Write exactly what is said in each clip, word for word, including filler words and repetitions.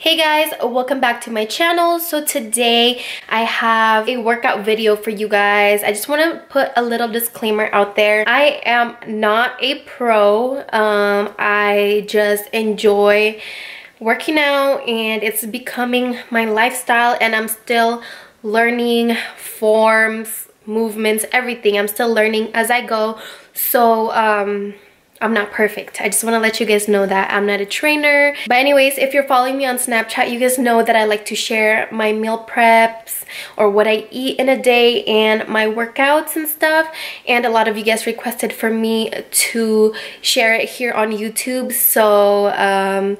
Hey guys, welcome back to my channel. So today I have a workout video for you guys. I just want to put a little disclaimer out there. I am not a pro. Um, I just enjoy working out and it's becoming my lifestyle, and I'm still learning forms, movements, everything. I'm still learning as I go. So, um... I'm not perfect. I just want to let you guys know that I'm not a trainer. But anyways, if you're following me on Snapchat, you guys know that I like to share my meal preps or what I eat in a day and my workouts and stuff. And a lot of you guys requested for me to share it here on YouTube. So um,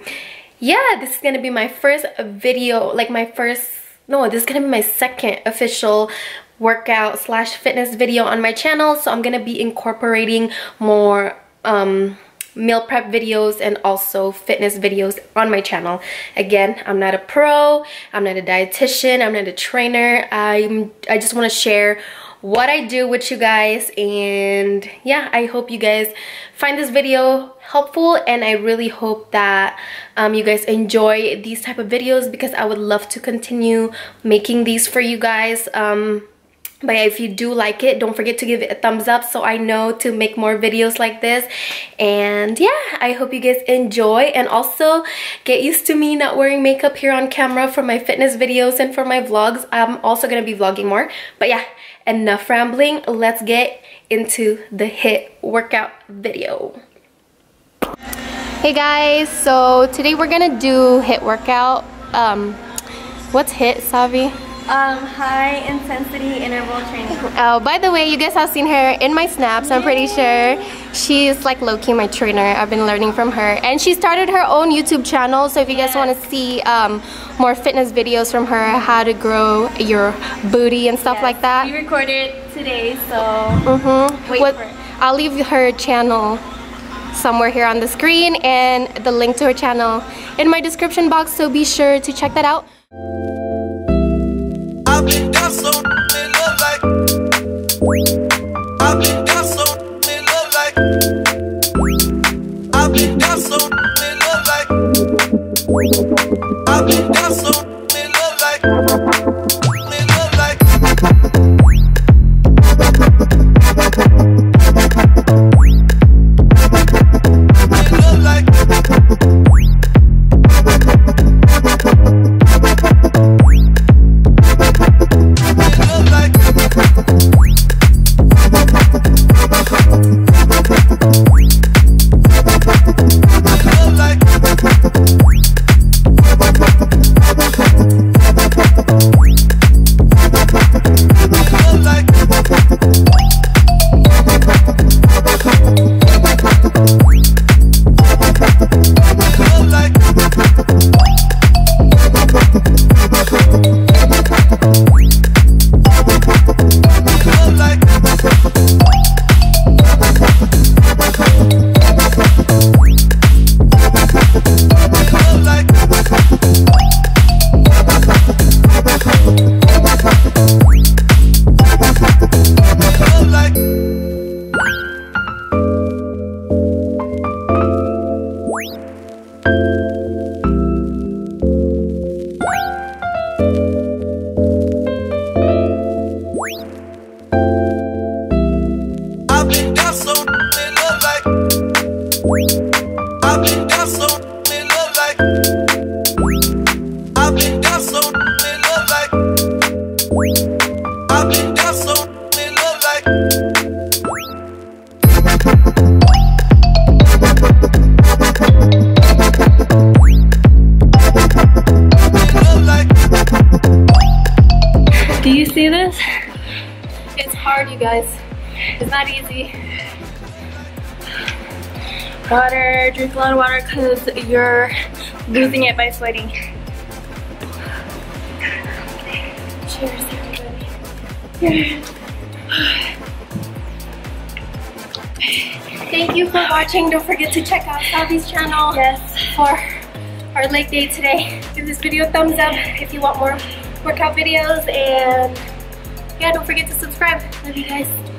yeah, this is going to be my first video, like my first, no, this is going to be my second official workout slash fitness video on my channel. So I'm going to be incorporating more um meal prep videos and also fitness videos on my channel. Again, I'm not a pro, I'm not a dietitian, I'm not a trainer. I'm I just want to share what I do with you guys, and yeah, I hope you guys find this video helpful, and I really hope that um, you guys enjoy these type of videos because I would love to continue making these for you guys. Um, But if you do like it, don't forget to give it a thumbs up so I know to make more videos like this. And yeah, I hope you guys enjoy, and also get used to me not wearing makeup here on camera for my fitness videos and for my vlogs. I'm also going to be vlogging more. But yeah, enough rambling. Let's get into the HIIT workout video. Hey guys, so today we're going to do HIIT workout. Um, what's HIIT, Savvy? Um, high intensity interval training. Oh, by the way, you guys have seen her in my snaps. Yay. I'm pretty sure she's like low-key my trainer. I've been learning from her, and she started her own YouTube channel. So if you yes. guys want to see um, more fitness videos from her, how to grow your booty and stuff yes. like that. We recorded today, so mm-hmm. wait what, for it. I'll leave her channel somewhere here on the screen and the link to her channel in my description box. So be sure to check that out. You guys, it's not easy. Water, drink a lot of water because you're losing it by sweating. Cheers, everybody. Yeah. Thank you for watching. Don't forget to check out Savvy's channel yes. for our leg day today. Give this video a thumbs up if you want more workout videos, and yeah, don't forget to subscribe. Love you guys.